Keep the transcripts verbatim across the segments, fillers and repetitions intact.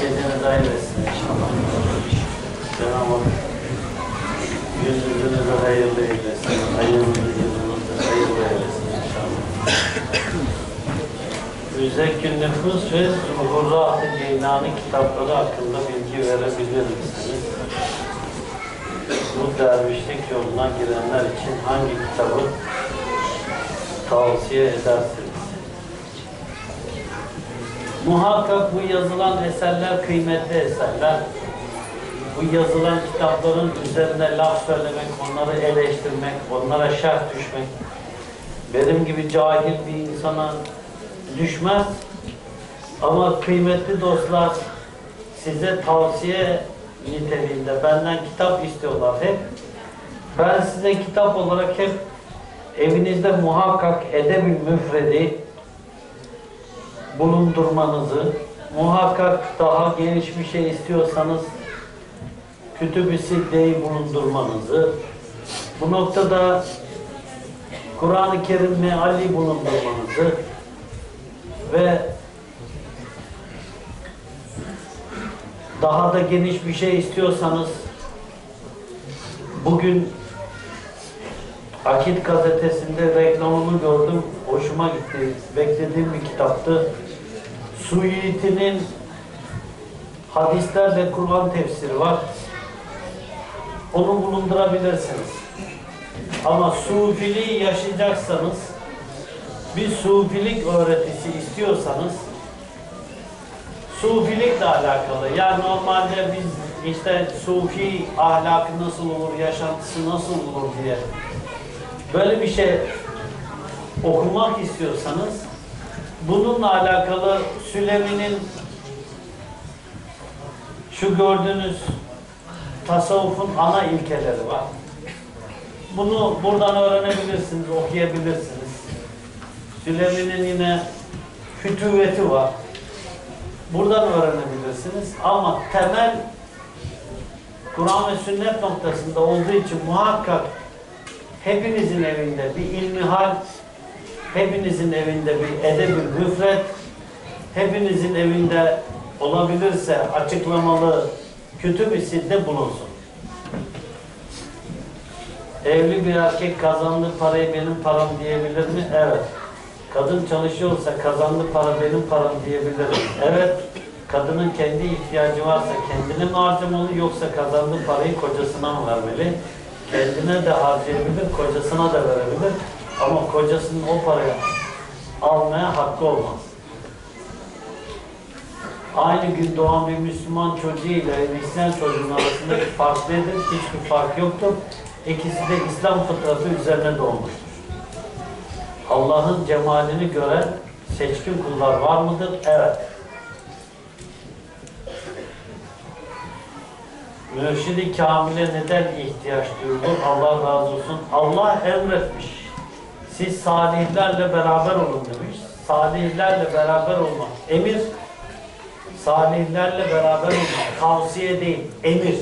şeylerine dair etsin inşallah. Cenab-ı Hak yüzünüzü hayırlı eylesin. Hayırlı yüzünüzü hayırlı eylesin inşallah. Müzekkül nüfus ve Zuhurrat-ı Ceynani kitapları hakkında bilgi verebilir misiniz? Bu dervişlik yoluna girenler için hangi kitabı tavsiye edersiniz? Muhakkak bu yazılan eserler kıymetli eserler. Bu yazılan kitapların üzerine laf söylemek, onları eleştirmek, onlara şerh düşmek, benim gibi cahil bir insana düşmez. Ama kıymetli dostlar, size tavsiye niteliğinde benden kitap istiyorlar hep. Ben size kitap olarak hep evinizde muhakkak Edeb-i Müfred'i bulundurmanızı, muhakkak daha geniş bir şey istiyorsanız Kütüb-i Sitte'yi bulundurmanızı, bu noktada Kur'an-ı Kerim meali bulundurmanızı ve daha da geniş bir şey istiyorsanız bugün Akit gazetesinde reklamını gördüm, hoşuma gitti, beklediğim bir kitaptı. Suyuti'nin hadislerle Kur'an tefsiri var. Onu bulundurabilirsiniz. Ama sufiliği yaşayacaksanız, bir sufilik öğretisi istiyorsanız, sufilikle alakalı, yani normalde biz işte sufi ahlakı nasıl olur, yaşantısı nasıl olur diye böyle bir şey okumak istiyorsanız, bununla alakalı Sülemi'nin şu gördüğünüz tasavvufun ana ilkeleri var. Bunu buradan öğrenebilirsiniz, okuyabilirsiniz. Sülemi'nin yine fütüvveti var. Buradan öğrenebilirsiniz ama temel Kur'an ve sünnet noktasında olduğu için muhakkak hepinizin evinde bir ilmihal, hepinizin evinde bir edeb-i müfret, hepinizin evinde olabilirse açıklamalı kütüb-i sitte bulunsun. Evli bir erkek kazandığı parayı benim param diyebilir mi? Evet. Kadın çalışıyorsa kazandığı para benim param diyebilir mi? Evet. Kadının kendi ihtiyacı varsa kendine mi harcamalı, yoksa kazandığı parayı kocasına mı vermeli? Kendine de harcayabilir, kocasına da verebilir. Ama kocasının o parayı almaya hakkı olmaz. Aynı gün doğan bir Müslüman çocuğu ile Hristiyan çocuğun arasındaki fark nedir? Hiçbir fark yoktur. İkisi de İslam fıtratı üzerine doğmuştur. Allah'ın cemalini gören seçkin kullar var mıdır? Evet. Mürşid-i Kamil'e neden ihtiyaç duyulur? Allah razı olsun. Allah emretmiş. Siz salihlerle beraber olun demiş. Salihlerle beraber olmak emir. Salihlerle beraber olmak tavsiye değil, emir.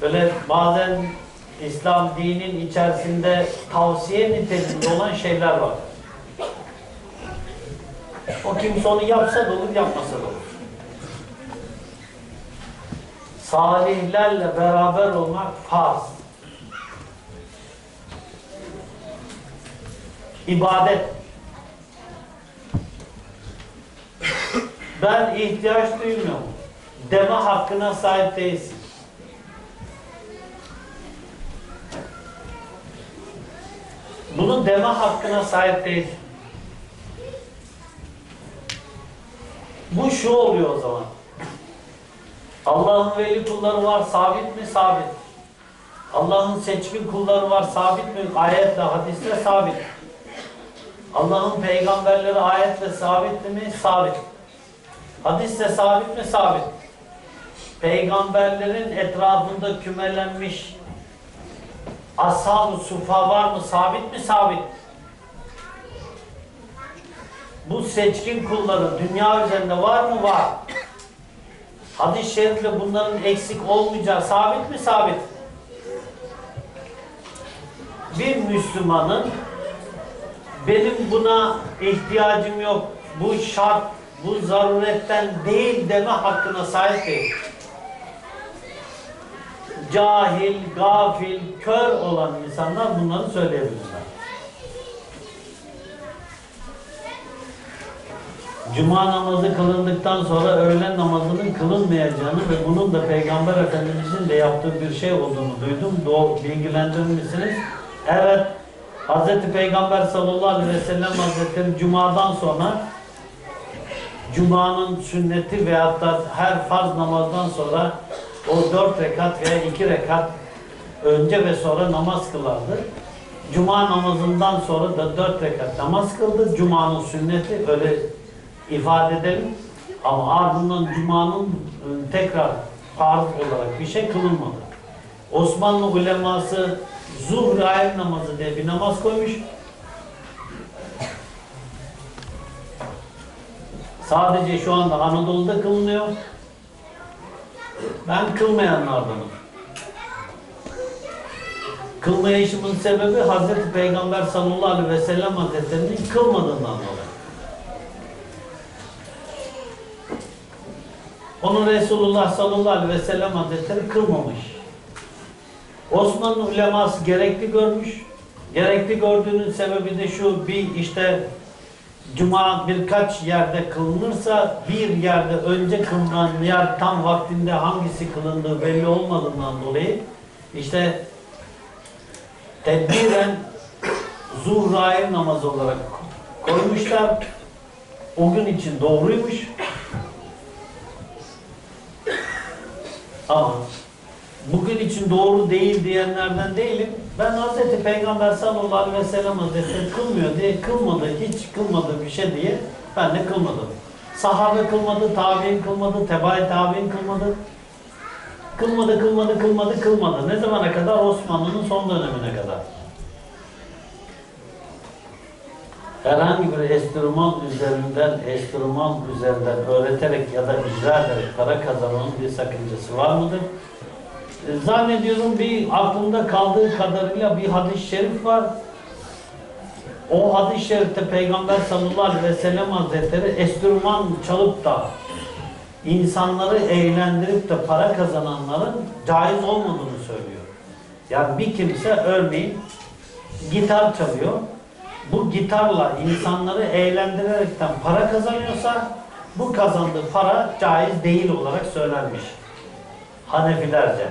Böyle bazen İslam dininin içerisinde tavsiye niteliğinde olan şeyler var. O kimse onu yapsa da olur, yapmasa da olur. Salihlerle beraber olmak farz. İbadet. Ben ihtiyaç duymuyorum deme hakkına sahip değilsin. Bunu deme hakkına sahip değilsin. Bu şu oluyor o zaman. Allah'ın veli kulları var, sabit mi? Sabit. Allah'ın seçkin kulları var, sabit mi? Ayetle, hadisle sabit. Allah'ın peygamberleri ayetle sabit mi? Sabit. Hadisle sabit mi? Sabit. Peygamberlerin etrafında kümelenmiş ashab-ı sufa var mı? Sabit mi? Sabit. Bu seçkin kulları dünya üzerinde var mı? Var. Hadis-i şerifle bunların eksik olmayacağı sabit mi? Sabit. Bir Müslümanın benim buna ihtiyacım yok, bu şart, bu zaruretten değil deme hakkına sahip değil. Cahil, gafil, kör olan insanlar bunları söyleyebilirler. Cuma namazı kılındıktan sonra öğlen namazının kılınmayacağını ve bunun da Peygamber Efendimiz'in de yaptığı bir şey olduğunu duydum. Doğru bilgilendirmişsiniz. Evet, Hazreti Peygamber sallallahu aleyhi ve sellem Hazretleri Cuma'dan sonra Cuma'nın sünneti veyahut da her farz namazdan sonra o dört rekat veya iki rekat önce ve sonra namaz kılardı. Cuma namazından sonra da dört rekat namaz kıldı. Cuma'nın sünneti öyle ifade edelim. Ama ardından Cuma'nın tekrar farz olarak bir şey kılınmadı. Osmanlı uleması Zuhr-i Ayın namazı diye bir namaz koymuş. Sadece şu anda Anadolu'da kılınıyor. Ben kılmayanlardanım. Kılmayışımın sebebi Hazreti Peygamber sallallahu aleyhi ve sellem Hazretleri'nin kılmadığından dolayı. Onu Resulullah sallallahu aleyhi ve sellem Hazretleri kılmamış. Osmanlı uleması gerekli görmüş. Gerekli gördüğünün sebebi de şu, bir işte Cuma birkaç yerde kılınırsa bir yerde önce kılınan yer tam vaktinde hangisi kılındığı belli olmadığından dolayı işte tedbiren Zuhr-i namazı olarak koymuşlar. O gün için doğruymuş. Ama bugün için doğru değil diyenlerden değilim. Ben Hazreti Peygamber sallallahu aleyhi ve sellem Hazretleri kılmıyor diye kılmadı, hiç kılmadı bir şey diye ben de kılmadım. Sahabe kılmadı, tabi'in kılmadı, teba-i tabi'in kılmadı. Kılmadı, kılmadı, kılmadı, kılmadı. Ne zamana kadar? Osmanlı'nın son dönemine kadar. Herhangi bir enstrüman üzerinden, enstrüman üzerinden öğreterek ya da icra ederek para kazanmanın bir sakıncası var mıdır? Zannediyorum bir aklımda kaldığı kadarıyla bir hadis-i şerif var. O hadis-i şerifte Peygamber sallallahu aleyhi ve sellem Hazretleri enstrüman çalıp da insanları eğlendirip de para kazananların caiz olmadığını söylüyor. Yani bir kimse örneğin gitar çalıyor. Bu gitarla insanları eğlendirerekten para kazanıyorsa bu kazandığı para caiz değil olarak söylenmiş. Hanefilerce.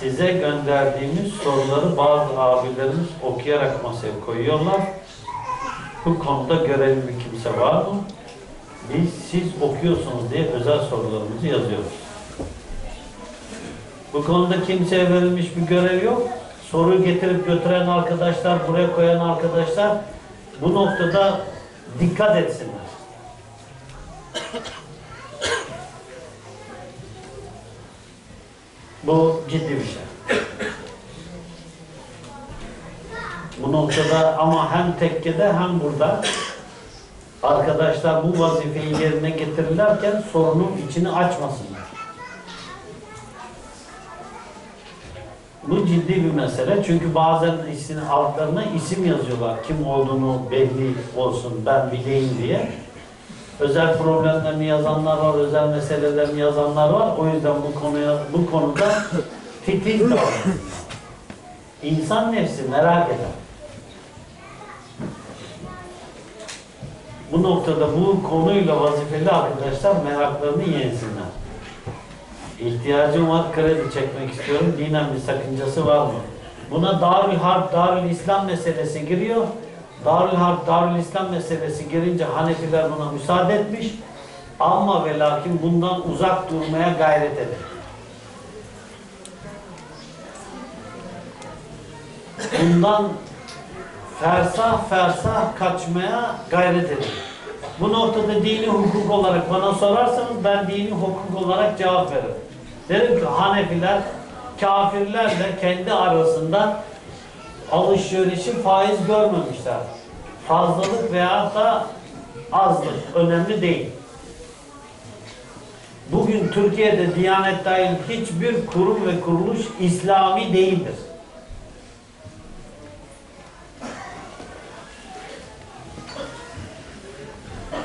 Size gönderdiğimiz soruları bazı abilerimiz okuyarak masaya koyuyorlar. Bu konuda görevli bir kimse var mı? Biz siz okuyorsunuz diye özel sorularımızı yazıyoruz. Bu konuda kimseye verilmiş bir görev yok. Soruyu getirip götüren arkadaşlar, buraya koyan arkadaşlar bu noktada dikkat etsinler. Bu ciddi bir şey. Bu noktada ama hem tekkede hem burada arkadaşlar bu vazifeyi yerine getirirlerken sorunun içini açmasınlar. Bu ciddi bir mesele. Çünkü bazen isim, altlarına isim yazıyorlar. Kim olduğunu belli olsun, ben bileyim diye. Özel problemlerini yazanlar var, özel meselelerini yazanlar var. O yüzden bu konuya, bu konuda titiz davranıyor. İnsan nefsi merak eder. Bu noktada bu konuyla vazifeli arkadaşlar meraklarını yensinler. İhtiyacım var, kredi çekmek istiyorum. Dinen bir sakıncası var mı? Buna Darül Harp, Darül İslam meselesi giriyor. Darül Harp, Darül İslam meselesi girince Hanefiler buna müsaade etmiş. Ama ve lakin bundan uzak durmaya gayret edin. Bundan fersah fersah kaçmaya gayret edin. Bu noktada dini hukuk olarak bana sorarsanız ben dini hukuk olarak cevap veririm. Derim ki Hanefiler kafirlerle kendi arasında alışverişi faiz görmemişler. Fazlalık veya da azlık önemli değil. Bugün Türkiye'de Diyanet dahil hiçbir kurum ve kuruluş İslami değildir.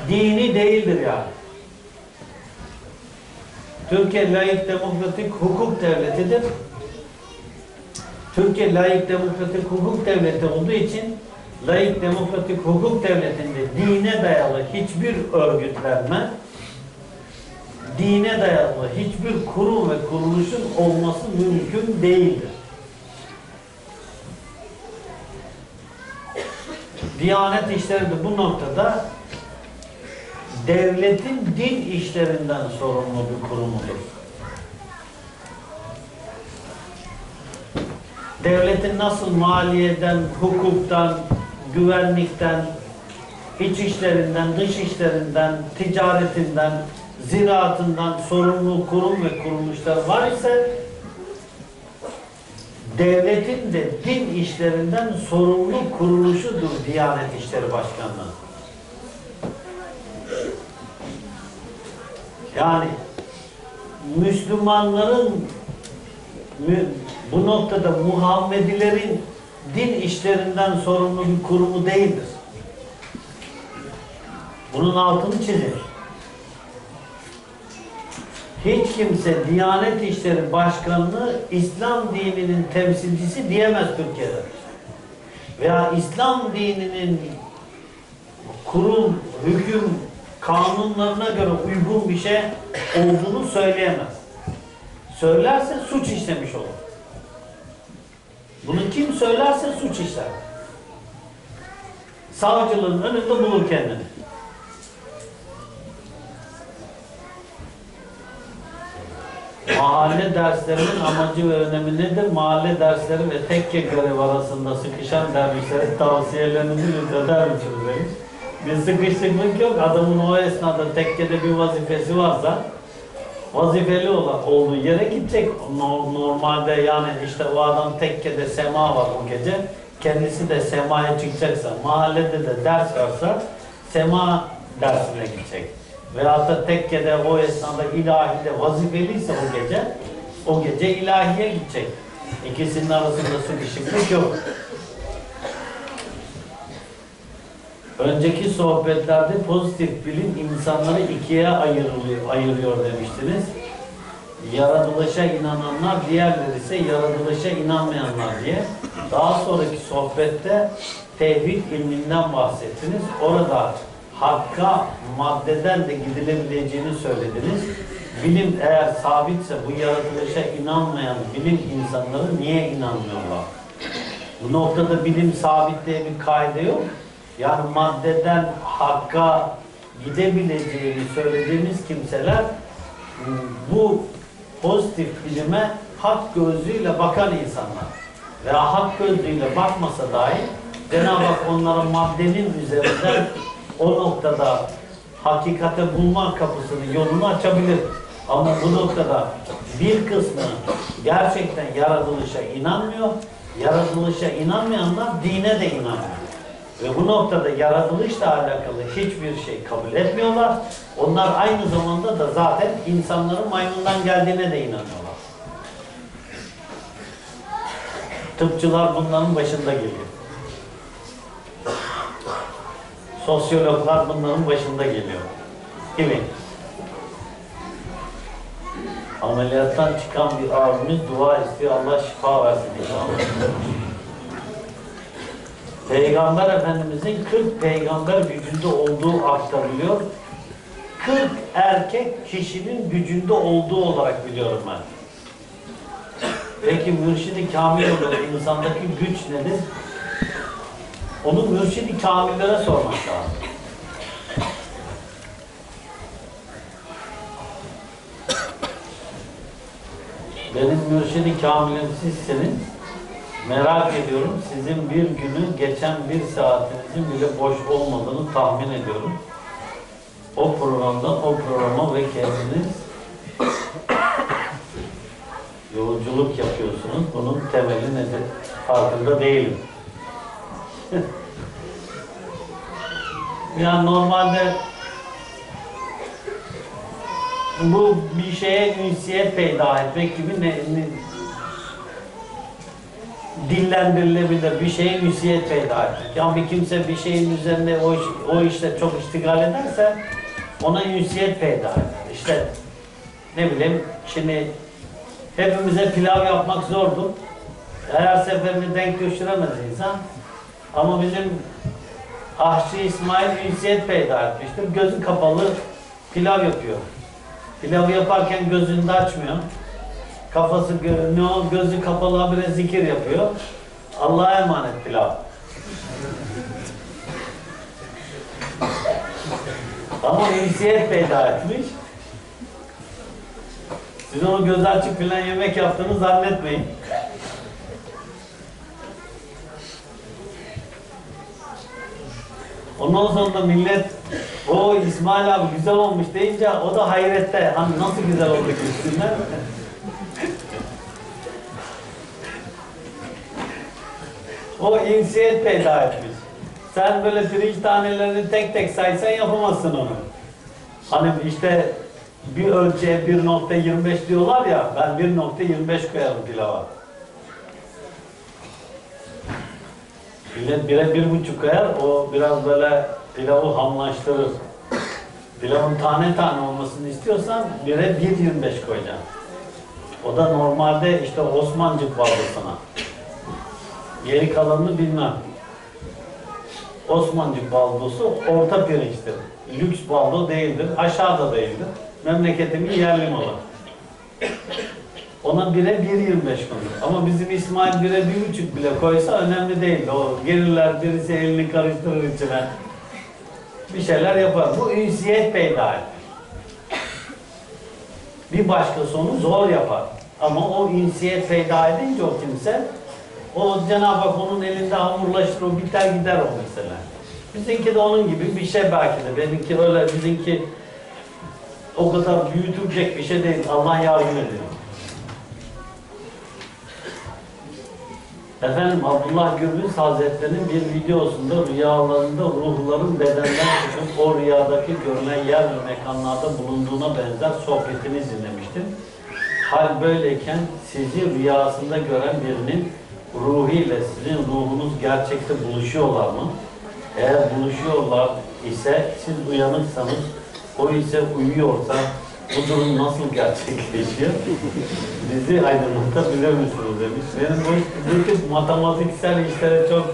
dini değildir yani. Türkiye laik demokratik hukuk devletidir. Türkiye laik demokratik hukuk devleti olduğu için laik demokratik hukuk devletinde dine dayalı hiçbir örgütlenme, dine dayalı hiçbir kurum ve kuruluşun olması mümkün değildir. Diyanet İşleri de bu noktada devletin din işlerinden sorumlu bir kurumudur. Devletin nasıl maliyeden, hukuktan, güvenlikten, iç işlerinden, dış işlerinden, ticaretinden, ziraatından sorumlu kurum ve kuruluşlar var ise, devletin de din işlerinden sorumlu kuruluşudur Diyanet İşleri Başkanlığı. Yani Müslümanların, bu noktada Muhammedilerin din işlerinden sorumlu bir kurumu değildir. Bunun altını çiziyor. Hiç kimse Diyanet İşleri Başkanlığı İslam dininin temsilcisi diyemez Türkiye'de. Veya İslam dininin kurum, hüküm, kanunlarına göre uygun bir şey olduğunu söyleyemez. Söylerse suç işlemiş olur. Bunu kim söylerse suç işler. Savcılığın önünde bulur kendini. Mahalle derslerinin amacı ve önemi nedir? Mahalle dersleri ve tekke görev arasında sıkışan dervişlerin tavsiyelerinizi lütfeder misiniz demiş. Bir sıkışıklık yok. Adamın o esnada tekkede bir vazifesi varsa vazifeli olan olduğu yere gidecek. Normalde yani işte o adam tekkede sema var o gece. Kendisi de semaya çıkacaksa, mahallede de ders varsa sema dersine gidecek. Veyahut da tekkede o esnada ilahide vazifeliyse o gece, o gece ilahiye gidecek. İkisinin arasında sıkışıklık yok. Önceki sohbetlerde pozitif bilim insanları ikiye ayırılıyor, ayırıyor demiştiniz. Yaratılışa inananlar, diğerleri ise yaratılışa inanmayanlar diye. Daha sonraki sohbette tevhid ilminden bahsettiniz. Orada hakka, maddeden de gidilebileceğini söylediniz. Bilim eğer sabitse bu yaratılışa inanmayan bilim insanları niye inanmıyorlar? Bu noktada bilim sabit diye bir kaide yok. Yani maddeden hakka gidebileceğini söylediğimiz kimseler bu pozitif bilime hak gözüyle bakan insanlar. Veya hak gözüyle bakmasa dahi Cenab-ı Hak onlara maddenin üzerinden o noktada hakikate bulma kapısını, yolunu açabilir. Ama bu noktada bir kısmı gerçekten yaratılışa inanmıyor. Yaratılışa inanmayanlar dine de inanmıyor. Ve bu noktada yaratılışla alakalı hiçbir şey kabul etmiyorlar. Onlar aynı zamanda da zaten insanların maymundan geldiğine de inanıyorlar. Tıpçılar bunların başında geliyor. Sosyologlar bunların başında geliyor. Gibi. Ameliyattan çıkan bir abimiz dua istiyor. Allah şifa versin inşallah. Peygamber Efendimiz'in kırk peygamber gücünde olduğu aktarılıyor. kırk erkek kişinin gücünde olduğu olarak biliyorum ben. Peki Mürşid-i Kamil olarak insandaki güç nedir? Onu Mürşid-i Kamillere sormak lazım. Benim Mürşid-i Kamil'im sizsiniz. Merak ediyorum, sizin bir günü geçen bir saatinizin bile boş olmadığını tahmin ediyorum. O programdan o programa ve kendiniz yolculuk yapıyorsunuz. Bunun temeli nedir? Farkında değilim. Yani normalde bu bir şeye ünsiyet peyda etmek gibi ne, ne dillendirilebilir, bir şeye ünsiyet peyda ettik. Yani bir kimse bir şeyin üzerine o, iş, o işte çok iştigal ederse ona ünsiyet peyda eder. İşte ne bileyim, şimdi hepimize pilav yapmak zordu. Her seferini denk düşüremez insan. Ama bizim aşçı İsmail ünsiyet peyda etmiştir. Gözü kapalı pilav yapıyor. Pilavı yaparken gözünü de açmıyor. Kafası ne o gözü kapalı habire zikir yapıyor. Allah'a emanet pilav. Ama ünsiyet peyda etmiş. Siz onu göz açık filan yemek yaptığını zannetmeyin. Ondan sonra da millet o İsmail abi güzel olmuş deyince o da hayrette. Hani nasıl güzel oldu üstünden? O insiyet peyda etmiş. Sen böyle pirinç tanelerini tek tek saysan yapamazsın onu. Hani işte bir ölçüye bir nokta yirmi beş diyorlar ya, ben bir nokta yirmi beş koyarım pilava. Millet bire bir buçuk koyar, o biraz böyle pilavı hamlaştırır. Pilavın tane tane olmasını istiyorsan bire bir yirmi beş koyacaksın. O da normalde işte Osmancık vallaısına. Geri kalanını bilmem. Osmancık baldosu orta pirinçtir. Lüks baldo değildir, aşağıda değildir. Memleketimin yerli malı. Ona bire bir yirmi beş koydu. Ama bizim İsmail bire bir buçuk bile koysa önemli değil. O gelirler, birisi elini karıştırır içine. Bir şeyler yapar. Bu ünsiyet peyda eder. Bir başkası onu zor yapar. Ama o ünsiyet peyda edince o kimse, o Cenab-ı Hak onun elinde hamurlaşır, o biter gider o mesela. Bizimki de onun gibi bir şey belki de. Benimki öyle, bizimki o kadar büyütülecek bir şey değil. Allah yardım ediyor. Efendim Abdullah Gürbüz Hazretleri'nin bir videosunda rüyalarında ruhların bedenden çıkıp o rüyadaki görünen yer ve mekanlarda bulunduğuna benzer sohbetini izlemiştim. Hal böyleyken sizi rüyasında gören birinin ruhiyle sizin ruhunuz gerçekte buluşuyorlar mı? Eğer buluşuyorlar ise siz uyanıksanız, o ise uyuyorsa bu durum nasıl gerçekleşiyor? Bizi aydınlatabilir misiniz demiş. Benim bu, bu tip matematiksel işlere çok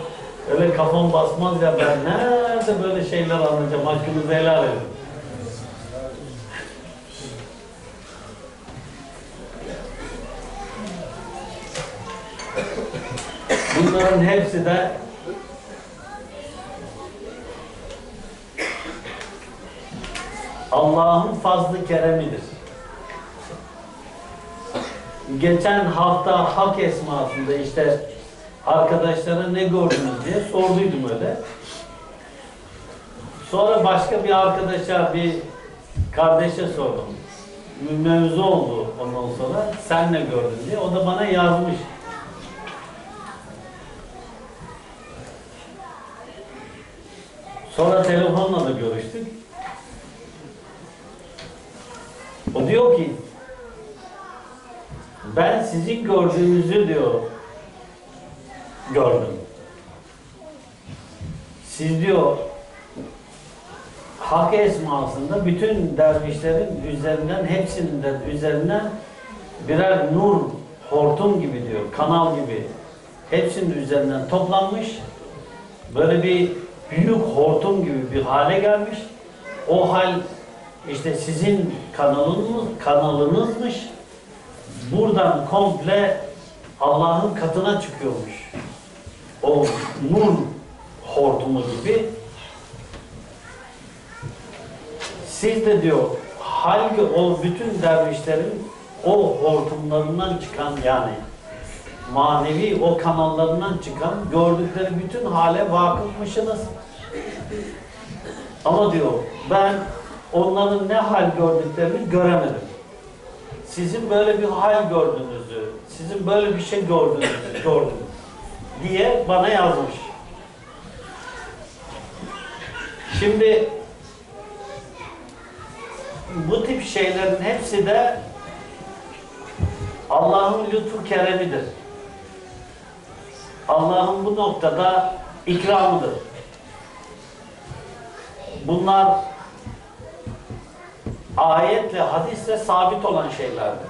öyle kafam basmaz ya, ben nerede böyle şeyler anlayacağım, hakkınızı helal edin. Bunların hepsi de Allah'ın fazlı keremidir. Geçen hafta hak esmasında işte arkadaşlara ne gördünüz diye sorduydum öyle. Sonra başka bir arkadaşa, bir kardeşe sordum. Mevzu oldu ondan sonra. Sen ne gördün diye. O da bana yazmış. Sonra telefonla da görüştük. O diyor ki, ben sizin gördüğünüzü diyor, gördüm. Siz diyor, hak esmasında bütün dervişlerin üzerinden, hepsinin de üzerinden birer nur, hortum gibi diyor, kanal gibi. Hepsinin üzerinden toplanmış, böyle bir büyük hortum gibi bir hale gelmiş. O hal işte sizin kanalınız, kanalınızmış. Buradan komple Allah'ın katına çıkıyormuş. O nur hortumu gibi. Siz de diyor, halbuki o bütün dervişlerin o hortumlarından çıkan, yani manevi o kanallarından çıkan, gördükleri bütün hale vakıfmışsınız. Ama diyor, ben onların ne hal gördüklerini göremedim. Sizin böyle bir hal gördüğünüzü, sizin böyle bir şey gördüğünüzü gördüm diye bana yazmış. Şimdi bu tip şeylerin hepsi de Allah'ın lütfu keremidir. Allah'ın bu noktada ikramıdır. Bunlar ayetle, hadisle sabit olan şeylerdir.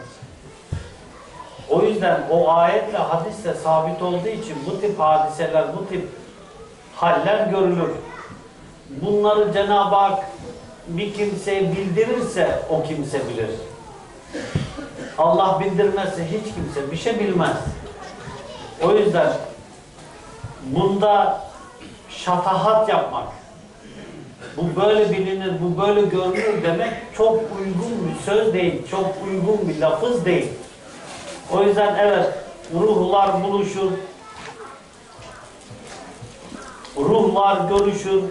O yüzden o ayetle, hadisle sabit olduğu için bu tip hadiseler, bu tip haller görülür. Bunları Cenab-ı Hak bir kimseye bildirirse o kimse bilir. Allah bildirmezse hiç kimse bir şey bilmez. O yüzden bunda şatahat yapmak, bu böyle bilinir, bu böyle görünür demek çok uygun bir söz değil, çok uygun bir lafız değil. O yüzden evet, ruhlar buluşur, ruhlar görüşür,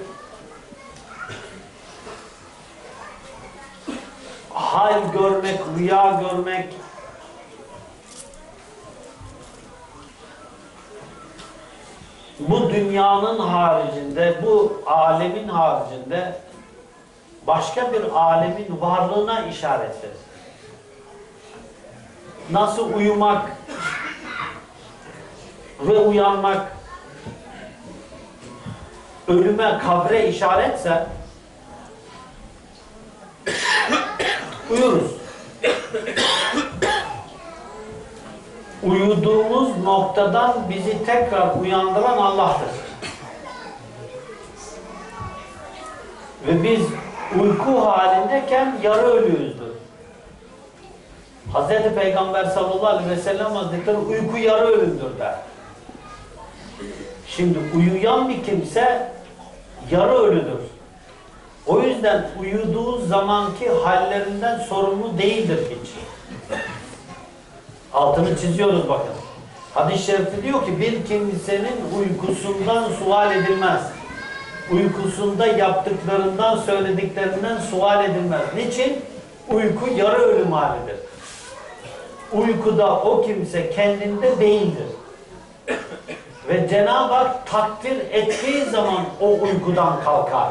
hal görmek, rüya görmek, bu dünyanın haricinde, bu alemin haricinde başka bir alemin varlığına işarettir. Nasıl uyumak ve uyanmak ölüme, kabre işaretse, uyuruz. Uyuduğumuz noktadan bizi tekrar uyandıran Allah'tır. Ve biz uyku halindeyken yarı ölüyüzdür. Hazreti Peygamber sallallahu aleyhi ve sellem Hazretleri uyku yarı ölümdür der. Şimdi uyuyan bir kimse yarı ölüdür. O yüzden uyuduğu zamanki hallerinden sorumlu değildir hiç. Altını çiziyoruz bakın. Hadis-i şerifte diyor ki bir kimsenin uykusundan sual edilmez. Uykusunda yaptıklarından, söylediklerinden sual edilmez. Niçin? Uyku yarı ölüm halidir. Uykuda o kimse kendinde değildir. Ve Cenab-ı Hak takdir ettiği zaman o uykudan kalkar.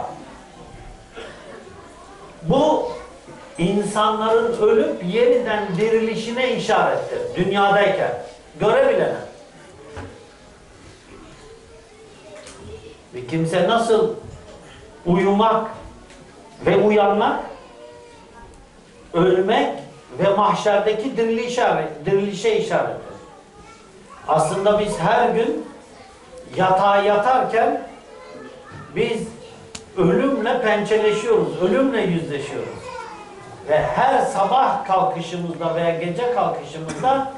Bu insanların ölüp yeniden dirilişine işarettir. Dünyadayken görebilene. Bir kimse nasıl uyumak ve uyanmak, ölmek ve mahşerdeki dirilişe işarettir. Aslında biz her gün yatağa yatarken biz ölümle pençeleşiyoruz, ölümle yüzleşiyoruz. Ve her sabah kalkışımızda veya gece kalkışımızda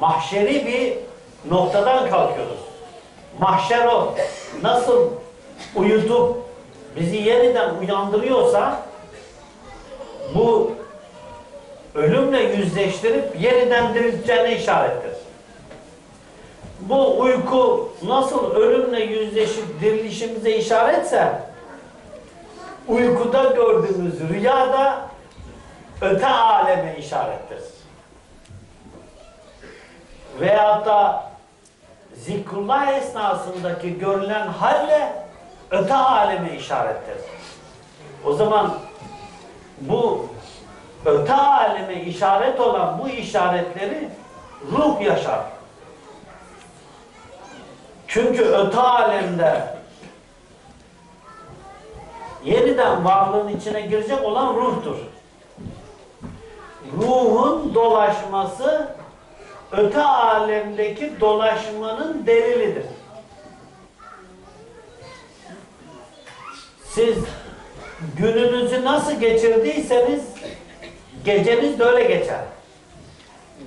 mahşeri bir noktadan kalkıyoruz. Mahşer o. Nasıl uyutup bizi yeniden uyandırıyorsa, bu ölümle yüzleştirip yeniden dirilteceğine işarettir. Bu uyku nasıl ölümle yüzleşip dirilişimize işaretse, uykuda gördüğümüz rüya da öte aleme işarettir. Veyahut da zikrullah esnasındaki görülen halle öte aleme işarettir. O zaman bu öte aleme işaret olan bu işaretleri ruh yaşar. Çünkü öte alemde yeniden varlığın içine girecek olan ruhtur. Ruhun dolaşması öte alemdeki dolaşmanın delilidir. Siz gününüzü nasıl geçirdiyseniz geceniz de öyle geçer.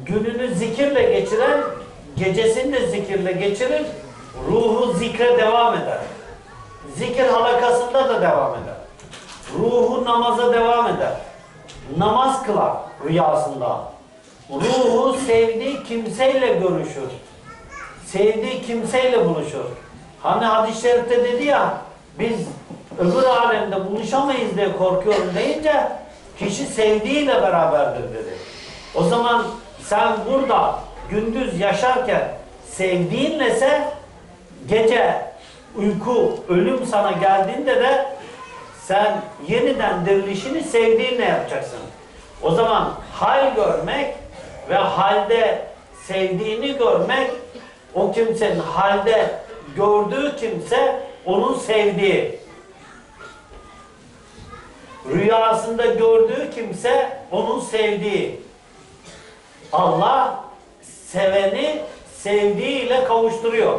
Gününü zikirle geçiren gecesini de zikirle geçirir. Ruhu zikre devam eder. Zikir halakasında da devam eder. Ruhu namaza devam eder. Namaz kılar rüyasında. Ruhu sevdiği kimseyle görüşür. Sevdiği kimseyle buluşur. Hani hadis-i şerifte dedi ya, biz öbür alemde buluşamayız diye korkuyorum deyince, kişi sevdiğiyle beraberdir dedi. O zaman sen burada gündüz yaşarken sevdiğinlese, gece uyku, ölüm sana geldiğinde de sen yeniden dirilişini sevdiğinle yapacaksın. O zaman hal görmek ve halde sevdiğini görmek O kimsenin halde gördüğü kimse onun sevdiği. Rüyasında gördüğü kimse onun sevdiği. Allah seveni sevdiğiyle kavuşturuyor.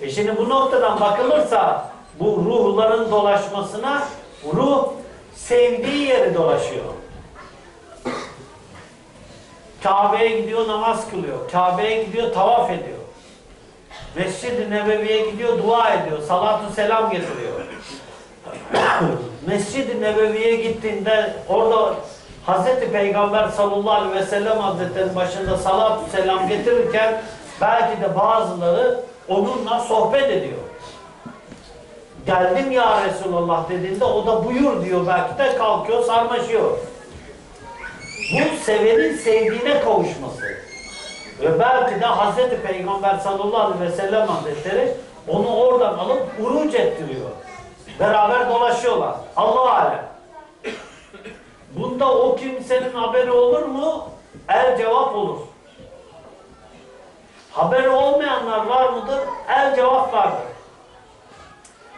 E şimdi bu noktadan bakılırsa bu ruhların dolaşmasına ruh sevdiği yere dolaşıyor. Kâbe'ye gidiyor, namaz kılıyor. Kâbe'ye gidiyor, tavaf ediyor. Mescid-i Nebevi'ye gidiyor, dua ediyor. Salatü selam getiriyor. Mescid-i Nebevi'ye gittiğinde orada Hazreti Peygamber sallallahu aleyhi ve sellem Hazretleri'nin başında salatü selam getirirken belki de bazıları onunla sohbet ediyor. Geldim ya Resulullah dediğinde o da buyur diyor, belki de kalkıyor, sarmaşıyor. Bu sevenin sevdiğine kavuşması. Ve belki de Hazreti Peygamber sallallahu aleyhi ve sellem Hazretleri onu oradan alıp uruç ettiriyor. Beraber dolaşıyorlar. Allah-u Alem. Bunda o kimsenin haberi olur mu? El cevap olur. Haberi olmayanlar var mıdır? El cevap vardır.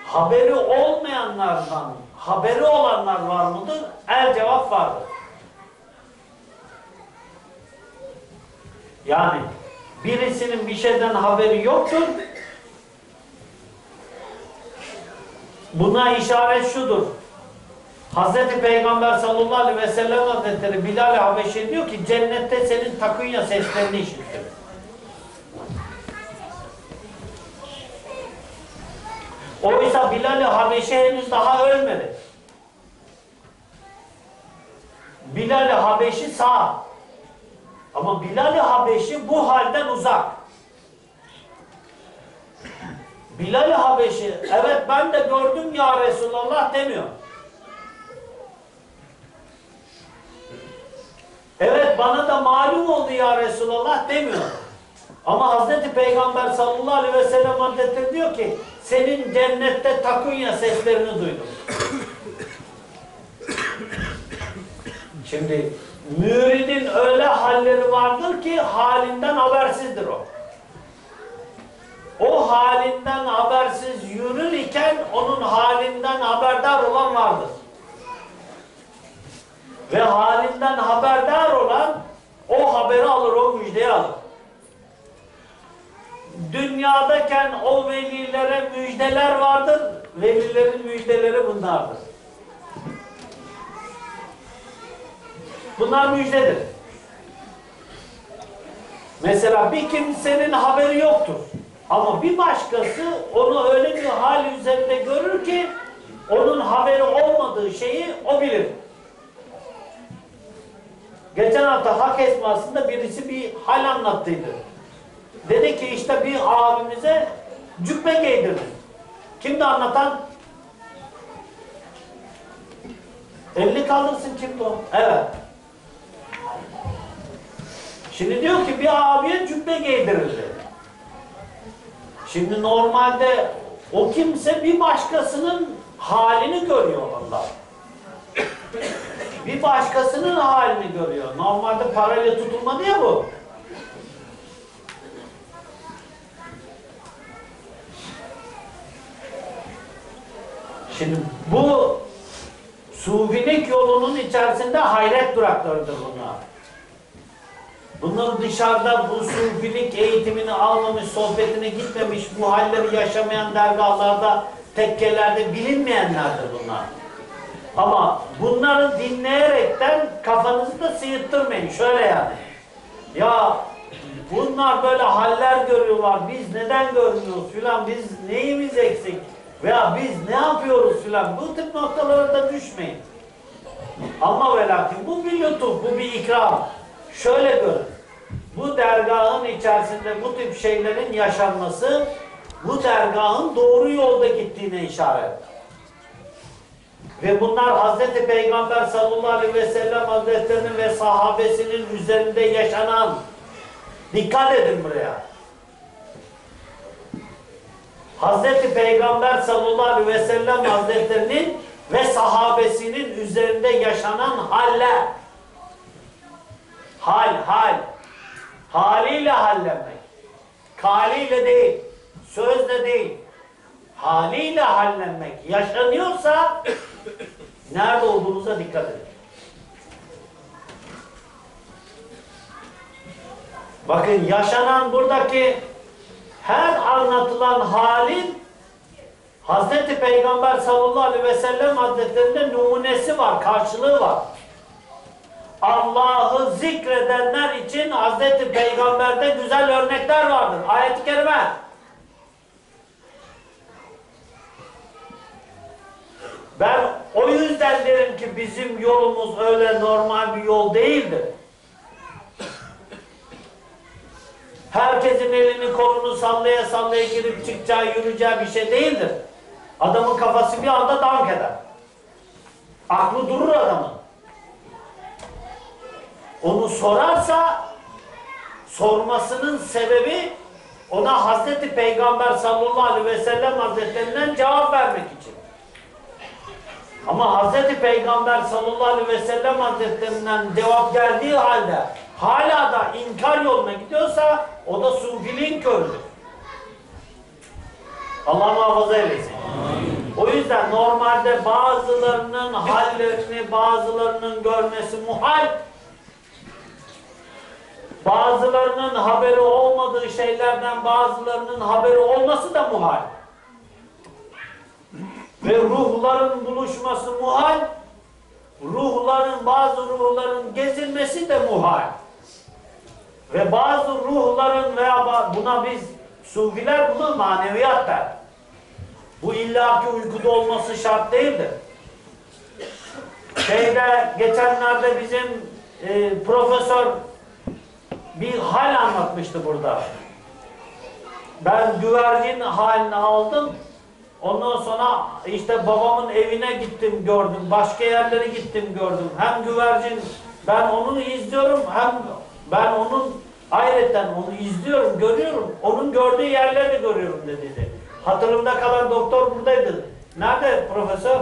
Haberi olmayanlardan haberi olanlar var mıdır? El cevap vardır. Yani birisinin bir şeyden haberi yoktur. Buna işaret şudur. Hazreti Peygamber sallallahu aleyhi ve sellem Hazretleri Bilal-i Habeşi diyor ki cennette senin takunya seslerini işittim. Oysa Bilal-i Habeşi henüz daha ölmedi. Bilal-i Habeşi sağ. Ama Bilal-i Habeşi bu halden uzak. Bilal-i Habeşi evet ben de gördüm ya Resulullah demiyor. Evet bana da malum oldu ya Resulullah demiyor. Ama Hazreti Peygamber sallallahu aleyhi ve sellem Hazretleri diyor ki senin cennette takunya seslerini duydum. Şimdi müridin öyle halleri vardır ki halinden habersizdir o. O halinden habersiz yürür iken onun halinden haberdar olan vardır. Ve halinden haberdar olan o haberi alır, o müjdeyi alır. Dünyadayken o velilere müjdeler vardır. Velilerin müjdeleri bunlardır. Bunlar müjdedir. Mesela bir kimsenin haberi yoktur. Ama bir başkası onu öyle bir hal üzerinde görür ki onun haberi olmadığı şeyi o bilir. Geçen hafta hak esmasında birisi bir hal anlattıydı. Dedi ki işte bir abimize cübbe giydirdi. Kimdi anlatan? Elini kaldırsın, kimdi o? Evet. Şimdi diyor ki bir abiye cübbe giydirildi. Şimdi normalde o kimse bir başkasının halini görüyor onlar. Bir başkasının halini görüyor. Normalde parayla tutulmadı ya bu. Şimdi bu sufilik yolunun içerisinde hayret duraklarıdır bunlar. Bunların dışarıda bu sufilik eğitimini almamış, sohbetine gitmemiş, bu halleri yaşamayan dergahlarda, tekkelerde bilinmeyenlerdir bunlar. Ama bunları dinleyerekten kafanızı da sıyırttırmayın. Şöyle yani. Ya bunlar böyle haller görüyorlar. Biz neden görmüyoruz filan? Biz neyimiz eksik? Veya biz ne yapıyoruz filan? Bu tip noktalara da düşmeyin. Ama ve lakin bu bir lütuf, bu bir ikram. Şöyle görün, bu dergahın içerisinde bu tip şeylerin yaşanması, bu dergahın doğru yolda gittiğine işaret. Ve bunlar Hazreti Peygamber sallallahu aleyhi ve sellem Hazretleri'nin ve sahabesinin üzerinde yaşanan, dikkat edin buraya. Hazreti Peygamber sallallahu aleyhi ve sellem Hazretleri'nin ve sahabesinin üzerinde yaşanan haller. Hal, hal. Haliyle hallenmek. kâliyle değil, sözle değil, haliyle hallenmek yaşanıyorsa nerede olduğunuza dikkat edin. Bakın yaşanan buradaki her anlatılan halin Hazreti Peygamber sallallahu aleyhi ve sellem Hazretleri'nde numunesi var, karşılığı var. Allah'ı zikredenler için Hazreti Peygamber'de güzel örnekler vardır. Ayet-i Kerime. Ben o yüzden derim ki bizim yolumuz öyle normal bir yol değildir. Herkesin elini kolunu sallaya sallaya girip çıkacağı, yürüyeceği bir şey değildir. Adamın kafası bir anda dank eder. Aklı durur adamın. Onu sorarsa, sormasının sebebi ona Hazreti Peygamber sallallahu aleyhi ve sellem Hazretlerinden cevap vermek için. Ama Hazreti Peygamber sallallahu aleyhi ve sellem Hazretlerinden cevap geldiği halde hala da inkar yoluna gidiyorsa o da sufiliğin körüdür. Allah muhafaza eylesin. Amin. O yüzden normalde bazılarının hallerini bazılarının görmesi muhal, bazılarının haberi olmadığı şeylerden bazılarının haberi olması da muhal. Ve ruhların buluşması muhal, ruhların, bazı ruhların gezilmesi de muhal. Ve bazı ruhların veya buna biz sufiler bunu maneviyat der. Bu illaki uykuda olması şart değildir. Şeyde, geçenlerde bizim e, profesör bir hal anlatmıştı burada. Ben güvercin halini aldım. Ondan sonra işte babamın evine gittim gördüm, başka yerlere gittim gördüm. Hem güvercin, ben onu izliyorum, hem ben onun, ayrıca onu izliyorum, görüyorum. Onun gördüğü yerleri de görüyorum dedi. Hatırımda kalan doktor buradaydı. Nerede profesör?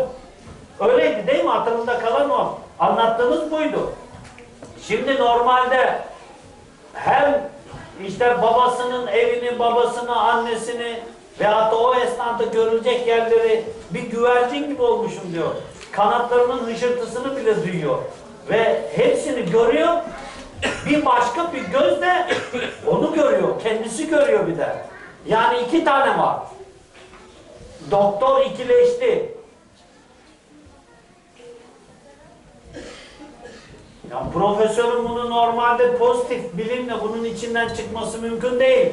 Öyleydi değil mi? Hatırımda kalan o. Anlattığınız buydu. Şimdi normalde hem işte babasının evini, babasını, annesini veyahut da o esnada görülecek yerleri bir güvercin gibi olmuşum diyor. Kanatlarının hışırtısını bile duyuyor. Ve hepsini görüyor. Bir başka bir gözle onu görüyor. Kendisi görüyor bir de. Yani iki tane var. Doktor ikileşti. Yani profesörün bunu normalde pozitif bilimle bunun içinden çıkması mümkün değil.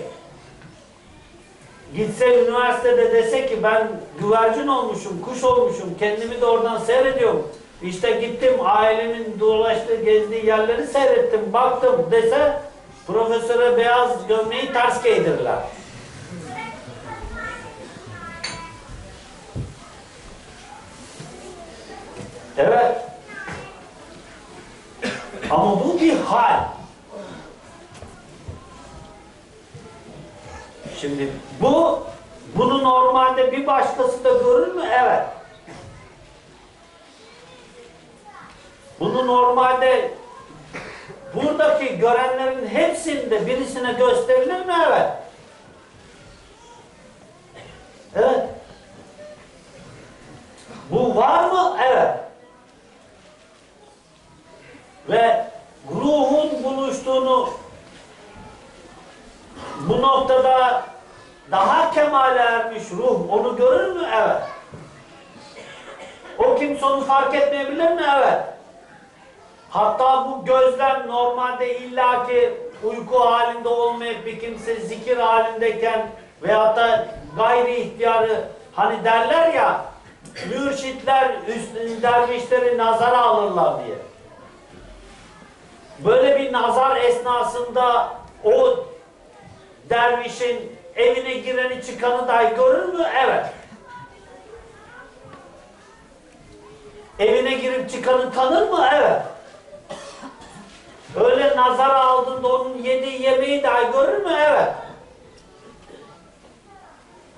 Gitse üniversitede dese ki ben güvercin olmuşum, kuş olmuşum, kendimi de oradan seyrediyorum. İşte gittim ailemin dolaştığı, gezdiği yerleri seyrettim, baktım dese profesöre beyaz gömleği ters giydirirler. Evet. Ama bu bir hal. Şimdi bu, bunu normalde bir başkası da görür mü? Evet. Bunu normalde buradaki görenlerin hepsinde birisine gösterilir mi? Evet. Evet. Bu var mı? Evet. Ve ruhun buluştuğunu bu noktada daha kemale ermiş ruh onu görür mü? Evet. O kimse onu fark etmeyebilir mi? Evet. Hatta bu gözlem normalde illaki uyku halinde olmayıp bir kimse zikir halindeyken veyahut da gayri ihtiyarı hani derler ya mürşitler üst, dervişleri nazara alırlar diye. Böyle bir nazar esnasında o dervişin evine gireni çıkanı dahi görür mü? Evet. Evine girip çıkanı tanır mı? Evet. Öyle nazara aldığında onun yediği yemeği dahi görür mü? Evet.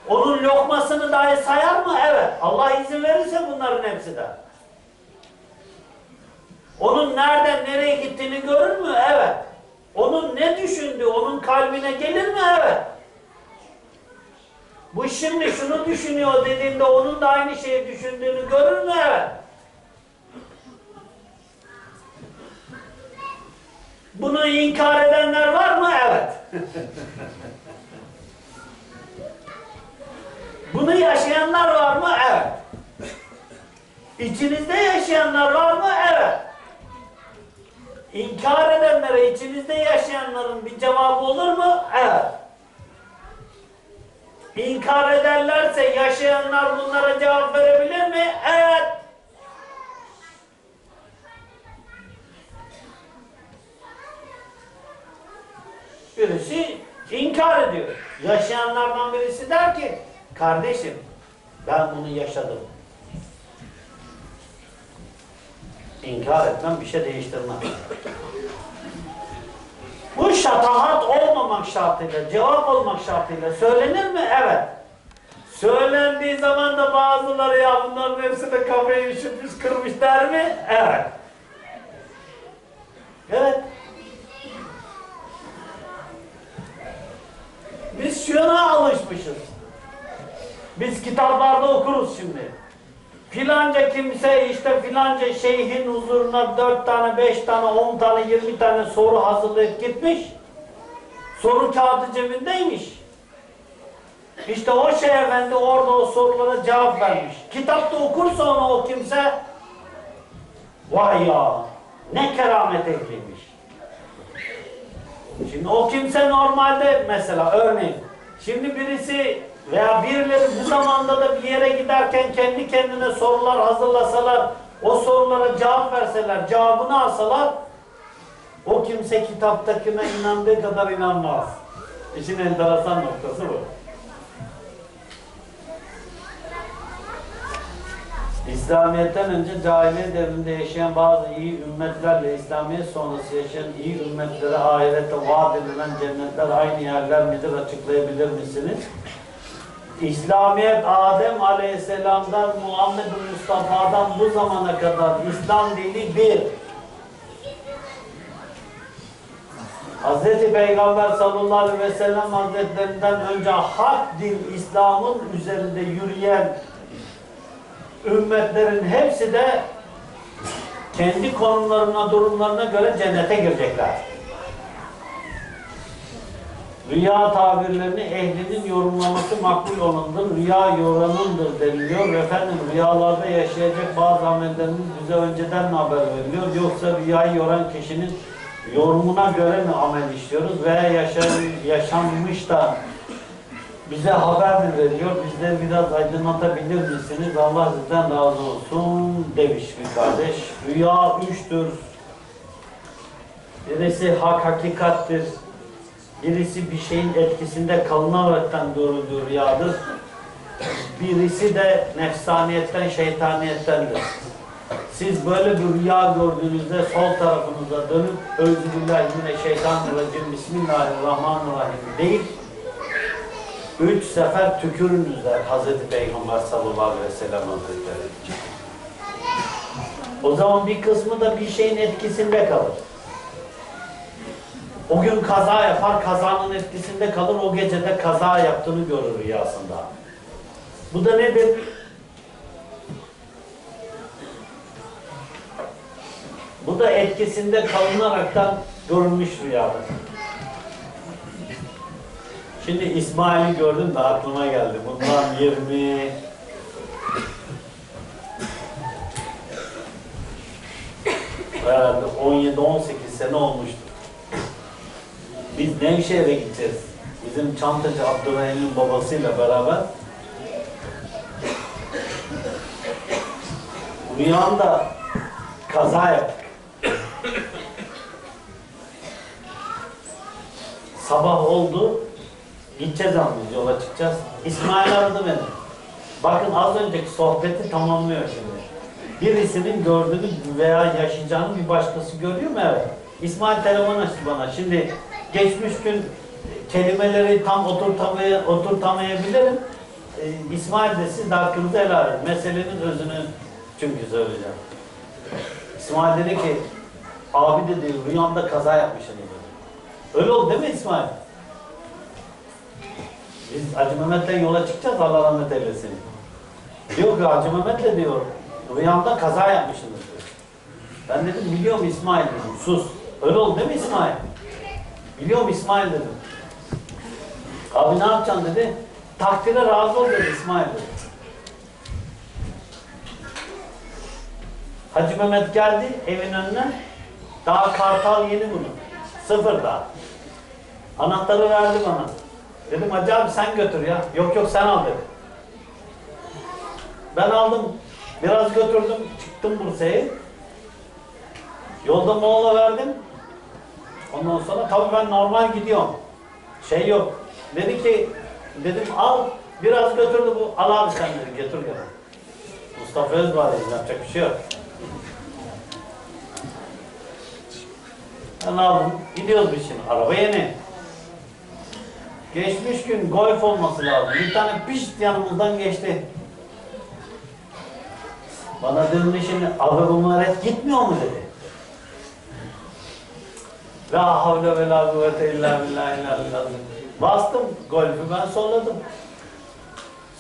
Onun lokmasını dahi sayar mı? Evet. Allah izin verirse bunların hepsi de. Onun nereden nereye gittiğini görür mü? Evet. Onun ne düşündüğü, onun kalbine gelir mi? Evet. bu şimdi şunu düşünüyor dediğinde onun da aynı şeyi düşündüğünü görür mü? Bunu inkar edenler var mı? Evet. Bunu yaşayanlar var mı? Evet. İçinizde yaşayanlar var mı? Evet. İnkar edenlere içinizde yaşayanların bir cevabı olur mu? Evet. İnkar ederlerse yaşayanlar bunlara cevap verebilir mi? Evet. Birisi inkar ediyor. Yaşayanlardan birisi der ki, kardeşim ben bunu yaşadım. İnkar etmem bir şey değiştirmem. Bu şatahat olmamak şartıyla, cevap olmak şartıyla söylenir mi? Evet. Söylendiği zaman da bazıları ya bunların hepsi de kafayı üşütmüş kırmış der mi? Evet. Evet. Biz şuna alışmışız. Biz kitaplarda okuruz şimdi. Filanca kimse işte filanca şeyhin huzuruna dört tane, beş tane, on tane, yirmi tane soru hazırlayıp gitmiş. Soru kağıdı cebindeymiş. İşte o şeyh efendi orada o sorulara cevap vermiş. Kitapta okursa ona o kimse, vay ya ne keramet ehliymiş. Şimdi o kimse normalde mesela örneğin, şimdi birisi veya birileri bu zamanda da bir yere giderken kendi kendine sorular hazırlasalar, o sorulara cevap verseler, cevabını alsalar, o kimse kitaptakine inandığı kadar inanmaz. İşin enteresan noktası bu. İslamiyet'ten önce cahiliye devrinde yaşayan bazı iyi ümmetlerle İslamiyet sonrası yaşayan iyi ümmetlere ahirette vaat edilen cennetler aynı yerler midir açıklayabilir misiniz? İslamiyet Adem Aleyhisselam'dan Muhammed-i Mustafa'dan bu zamana kadar İslam dini bir. Hazreti Peygamber sallallahu aleyhi ve sellem hazretlerinden önce hak din İslam'ın üzerinde yürüyen ümmetlerin hepsi de kendi konumlarına, durumlarına göre cennete girecekler. Rüya tabirlerini ehlinin yorumlaması makbul olandır. Rüya yoranındır deniliyor. Efendim rüyalarda yaşayacak bazı amelleriniz bize önceden mi haber veriliyor? Yoksa rüyayı yoran kişinin yorumuna göre mi amel işliyoruz? Veya yaşa, yaşanmış da bize haber mi veriliyor? Bizleri biraz aydınlatabilir misiniz? Allah sizden razı olsun demiş bir kardeş. Rüya üçtür. Birisi hak hakikattir. Birisi bir şeyin etkisinde kalınaraktan doğrudur rüyadır. Birisi de nefsaniyetten, şeytaniyettendir. Siz böyle bir rüya gördüğünüzde sol tarafınıza dönüp Euzubillahimineşşeytanirracim, Bismillahirrahmanirrahim deyip üç sefer tükürünüz der Hazreti Peygamber sallallahu aleyhi ve sellem hazretleri. O zaman bir kısmı da bir şeyin etkisinde kalır. O gün kaza yapar, kazanın etkisinde kalır, o gecede kaza yaptığını görür rüyasında. Bu da nedir? Bu da etkisinde kalınaraktan görülmüş rüyadır. Şimdi İsmail'i gördüm de aklıma geldi. Bundan yirmi... Herhalde on yedi on sekiz sene olmuştu. Biz Nevşehir'e gideceğiz. Bizim çantacı Abdurrahim'in babasıyla beraber. Rüyamda kaza yaptık. Sabah oldu. Gideceğiz ama biz yola çıkacağız. İsmail aradı beni. Bakın az önceki sohbeti tamamlıyor şimdi. Birisinin gördüğünü veya yaşayacağını bir başkası görüyor mu? Evet. İsmail telefon açtı bana. Şimdi geçmiş gün kelimeleri tam oturtamay oturtamayabilirim. Ee, İsmail de siz de hakkınızı helal edin. Meselenin özünü çünkü söyleyeceğim. İsmail dedi ki, abi dedi rüyamda kaza yapmışım dedi. Öyle oldu değil mi İsmail? Biz Hacı Mehmet'le yola çıkacağız, Allah rahmet eylesin. Diyor ki Hacı Mehmet'le diyor, rüyamda kaza yapmışsınız diyor. Ben dedim biliyorum İsmail dedim, sus. Öyle oldu değil mi İsmail? Biliyorum İsmail dedim. Abi ne yapacaksın dedi, takdire razı ol dedi İsmail dedi. Hacı Mehmet geldi evin önüne, daha kartal yeni bunu, sıfır daha. Anahtarı verdi bana. Dedim Hacı abi sen götür ya, yok yok sen al dedi. Ben aldım, biraz götürdüm, çıktım Bursa'yı. Yolda mola verdim, ondan sonra tabii ben normal gidiyorum. Şey yok, dedi ki, dedim al, biraz götürdü bu, al abi sen dedi, götür götür. Mustafa Özbağ'dayız, yapacak bir şey yok. Ben aldım, gidiyoruz biz şimdi, araba yeni. Geçmiş gün golf olması lazım, bir tane pişt yanımızdan geçti. Bana dedim şimdi, abi bu müret gitmiyor mu dedi. La havle ve la kuvvete illa billahi illa billahi. Bastım golfü ben solladım.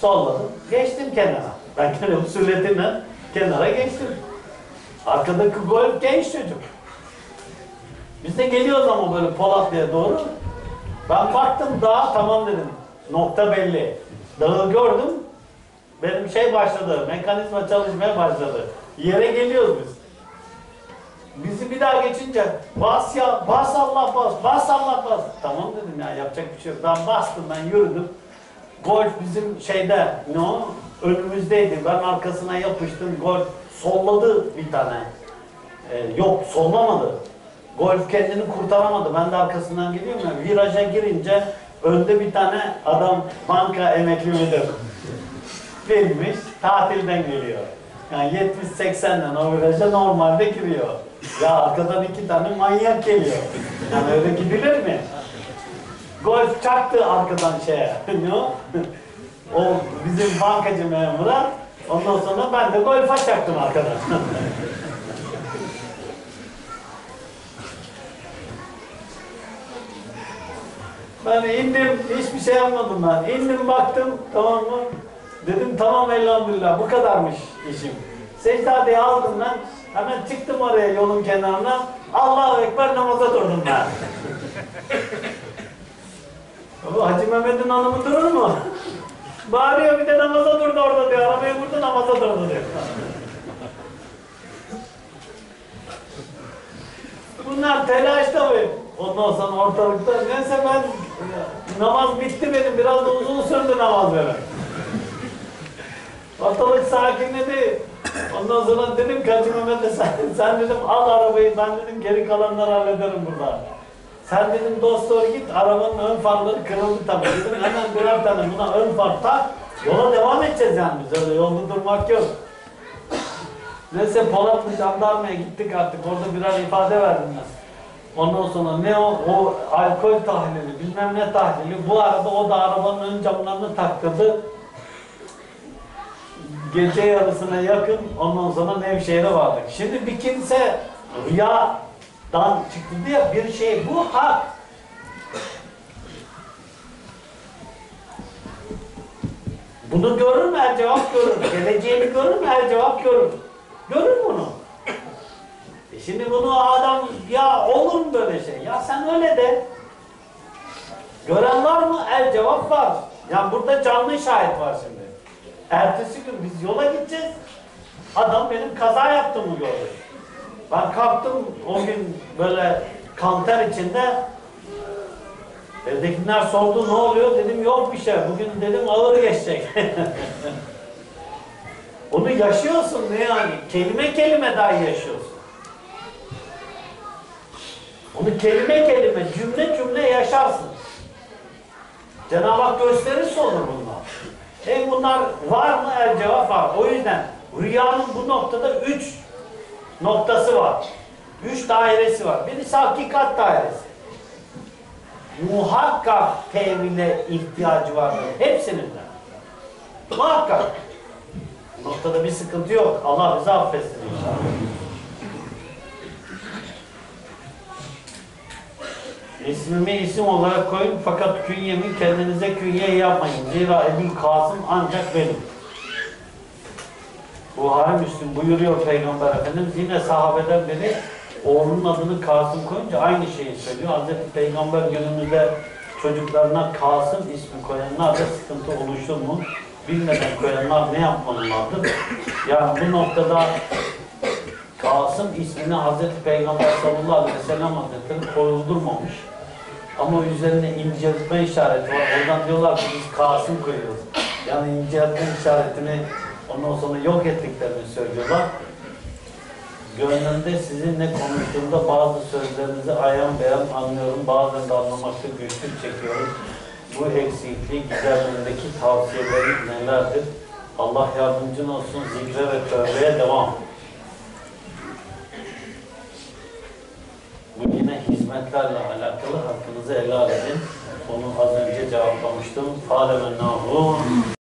Solladım. Geçtim kenara. Ben kendim sürletimle kenara geçtim. Arkadaki golf genç çocuk. Biz de geliyoruz ama böyle Polatlı'ya doğru. Ben baktım dağa tamam dedim. Nokta belli. Dağı gördüm. Benim şey başladı. Mekanizma çalışmaya başladı. Yere geliyoruz biz. Bizi bir daha geçince bas ya, bas Allah bas, bas Allah bas. Tamam dedim ya, yapacak bir şey yok. Ben bastım, ben yürüdüm. Golf bizim şeyde, ne o? Önümüzdeydi. Ben arkasına yapıştım. Golf solladı bir tane. Ee, yok, sollamadı. Golf kendini kurtaramadı. Ben de arkasından gidiyorum ya. Viraja girince önde bir tane adam, banka emekli müdür. Bilmiş, tatilden geliyor. Yani yetmiş seksenden o viraja normalde giriyor. Ya arkadan iki tane manyak geliyor. Yani öyle gidilir mi? Golf çaktı arkadan şeye. Ne o? O bizim bankacı memura. Ondan sonra ben de golfa çaktım arkadan. Ben indim, hiçbir şey yapmadım ben. İndim baktım, tamam mı? Dedim tamam elhamdülillah, bu kadarmış işim. Secdadeyi aldım ben, hemen çıktım oraya yolun kenarına, Allah-u Ekber namaza durdum ben. Bu Hacı Mehmet'in hanımı durur mu? Bağırıyor bir de namaza durdu orada diyor, arabayı vurdu namaza durdu diyor. Bunlar telaş tabii. Ondan sonra ortalıkta, neyse ben, namaz bitti benim, biraz da uzun sürdü namaz benim. Ortalık sakinledi. Ondan sonra dedim ki Hacı Mehmet'e sen, sen dedim al arabayı, ben dedim geri kalanları hallederim burada. Sen dedim dost git, arabanın ön farları kırıldı tabii. Dedim hemen birer tane buna ön far tak, yola devam edeceğiz yani biz öyle yolda durmak yok. Neyse Polat'la jandarmaya gittik artık, orada birer ifade verdim ben. Ondan sonra ne o, o alkol tahlili, bilmem ne tahlili, bu arada o da arabanın ön camlarını taktırdı. Gece yarısına yakın, ondan sonra Nevşehir'e vardık. Şimdi bir kimse rüyadan çıktı ya, bir şey bu hak. Bunu görür mü? Her cevap görür. Geleceğini görür mü? Her cevap görür. Görür bunu. E şimdi bunu adam, ya olur mu böyle şey? Ya sen öyle de. Gören var mı? Her cevap var. Yani burada canlı şahit var şimdi. Ertesi gün biz yola gideceğiz, adam benim kaza yaptım bu yolda. Ben kalktım o gün böyle kanter içinde, evdekiler sordu ne oluyor, dedim yok bir şey, bugün dedim ağır geçecek. Onu yaşıyorsun ne yani, kelime kelime daha yaşıyorsun. Onu kelime kelime, cümle cümle yaşarsın. Cenab-ı Hak gösterirse olur bunlar. E bunlar var mı? El cevap var. O yüzden rüyanın bu noktada üç noktası var. Üç dairesi var. Birisi hakikat dairesi. Muhakkak tevhile ihtiyacı var. Hepsinin de. Muhakkak. Bu noktada bir sıkıntı yok. Allah bizi affetsin inşallah. İsmimi isim olarak koyun fakat künyemi kendinize künye yapmayın. Zira Ebul Kasım ancak benim. Buhari Müslim buyuruyor Peygamber Efendimiz. Yine sahabeden biri oğlunun adını Kasım koyunca aynı şeyi söylüyor. Hazreti Peygamber günümüzde çocuklarına Kasım ismi koyanlar da sıkıntı oluşur mu? Bilmeden koyanlar ne yapmalılardır? Yani bu noktada Kasım ismini Hazreti Peygamber sallallahu aleyhi ve sellem Hazretleri koyuldurmamış. Ama üzerine inceltme işareti var. Oradan diyorlar ki biz Kasım koyuyoruz. Yani inceltme işaretini ondan sonra yok ettiklerini söylüyorlar. Gönlümde sizinle konuştuğumda bazı sözlerinizi ayan beyan anlıyorum. Bazen de anlamakta güçlük çekiyoruz. Bu eksikliği giderlerindeki tavsiyeleri nelerdir? Allah yardımcın olsun. Zikre ve tövbeye devam. Bu yine hizmetlerle alakalı hakkınızı helal edin. Onu az önce cevaplamıştım. Fâle ve nâhûn.